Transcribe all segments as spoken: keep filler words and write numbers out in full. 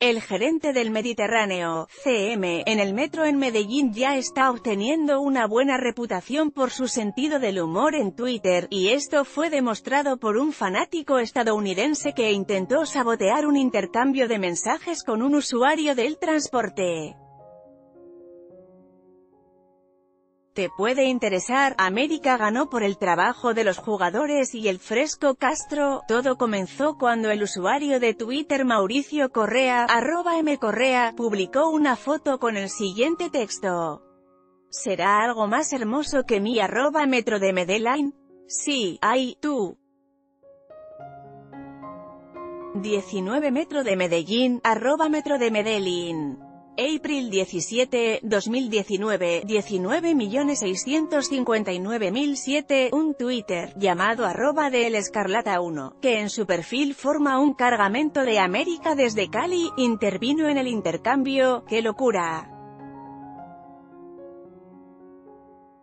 El gerente del Mediterráneo, C M, en el metro en Medellín ya está obteniendo una buena reputación por su sentido del humor en Twitter, y esto fue demostrado por un fanático estadounidense que intentó sabotear un intercambio de mensajes con un usuario del transporte. Te puede interesar, América ganó por el trabajo de los jugadores y el fresco Castro. Todo comenzó cuando el usuario de Twitter Mauricio Correa, arroba mcorrea, publicó una foto con el siguiente texto. ¿Será algo más hermoso que mi arroba metro de Medellín? Sí, ay, tú. diecinueve metro de Medellín, arroba metro de Medellín. April diecisiete, dos mil diecinueve, diecinueve millones seiscientos cincuenta y nueve mil siete, un Twitter, llamado arroba de El Escarlata uno, que en su perfil forma un cargamento de América desde Cali, intervino en el intercambio. ¡Qué locura!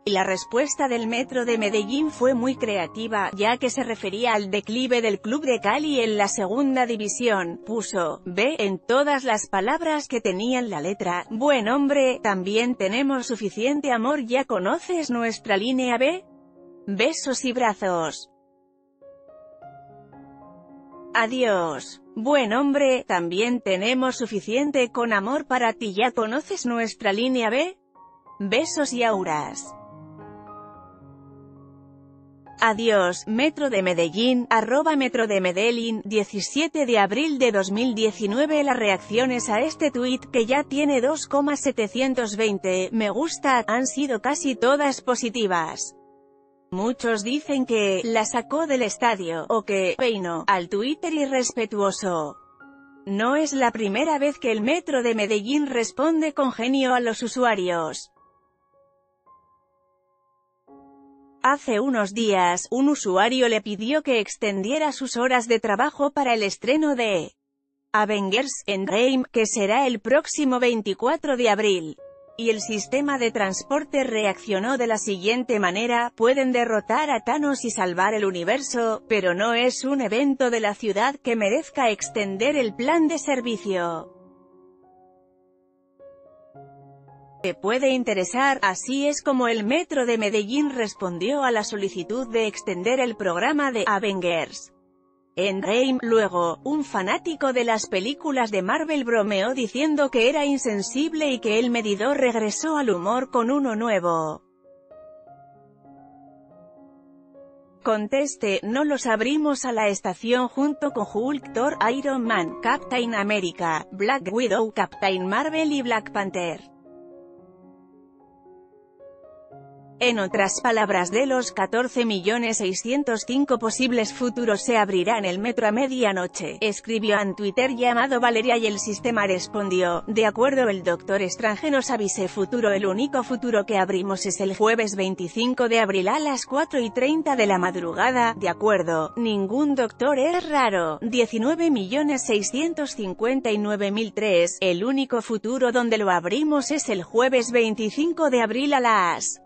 Y la respuesta del Metro de Medellín fue muy creativa, ya que se refería al declive del club de Cali en la segunda división. Puso "B" en todas las palabras que tenían la letra. Buen hombre, también tenemos suficiente amor. ¿Ya conoces nuestra línea B? Besos y brazos. Adiós. Buen hombre, también tenemos suficiente con amor para ti. ¿Ya conoces nuestra línea B? Besos y auras. Adiós, Metro de Medellín, arroba Metro de Medellín, diecisiete de abril de dos mil diecinueve. Las reacciones a este tuit, que ya tiene dos mil setecientos veinte me gusta, han sido casi todas positivas. Muchos dicen que la sacó del estadio, o que peinó al Twitter irrespetuoso. No es la primera vez que el Metro de Medellín responde con genio a los usuarios. Hace unos días, un usuario le pidió que extendiera sus horas de trabajo para el estreno de Avengers Endgame, que será el próximo veinticuatro de abril. Y el sistema de transporte reaccionó de la siguiente manera: pueden derrotar a Thanos y salvar el universo, pero no es un evento de la ciudad que merezca extender el plan de servicio. Te puede interesar. Así es como el Metro de Medellín respondió a la solicitud de extender el programa de Avengers Endgame. Luego, un fanático de las películas de Marvel bromeó diciendo que era insensible y que el medidor regresó al humor con uno nuevo. Conteste, no los abrimos a la estación junto con Hulk, Thor, Iron Man, Captain America, Black Widow, Captain Marvel y Black Panther. En otras palabras, de los catorce millones seiscientos cinco posibles futuros se abrirán el metro a medianoche, escribió en Twitter llamado Valeria, y el sistema respondió: de acuerdo, el doctor Strange nos avise futuro, el único futuro que abrimos es el jueves veinticinco de abril a las cuatro y treinta de la madrugada. De acuerdo, ningún doctor es raro. diecinueve millones seiscientos cincuenta y nueve mil tres, el único futuro donde lo abrimos es el jueves veinticinco de abril a las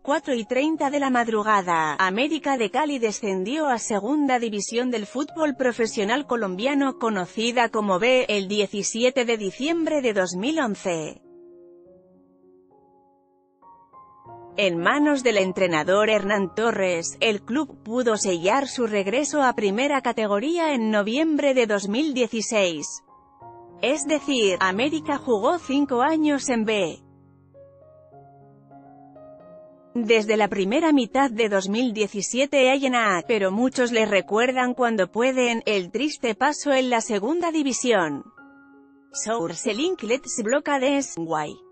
cuatro y treinta de la madrugada. América de Cali descendió a segunda división del fútbol profesional colombiano, conocida como B, el diecisiete de diciembre de dos mil once. En manos del entrenador Hernán Torres, el club pudo sellar su regreso a primera categoría en noviembre de dos mil dieciséis. Es decir, América jugó cinco años en B. Desde la primera mitad de dos mil diecisiete hay en A, pero muchos les recuerdan cuando pueden el triste paso en la segunda división. Source link: Let's Block Ads. Why.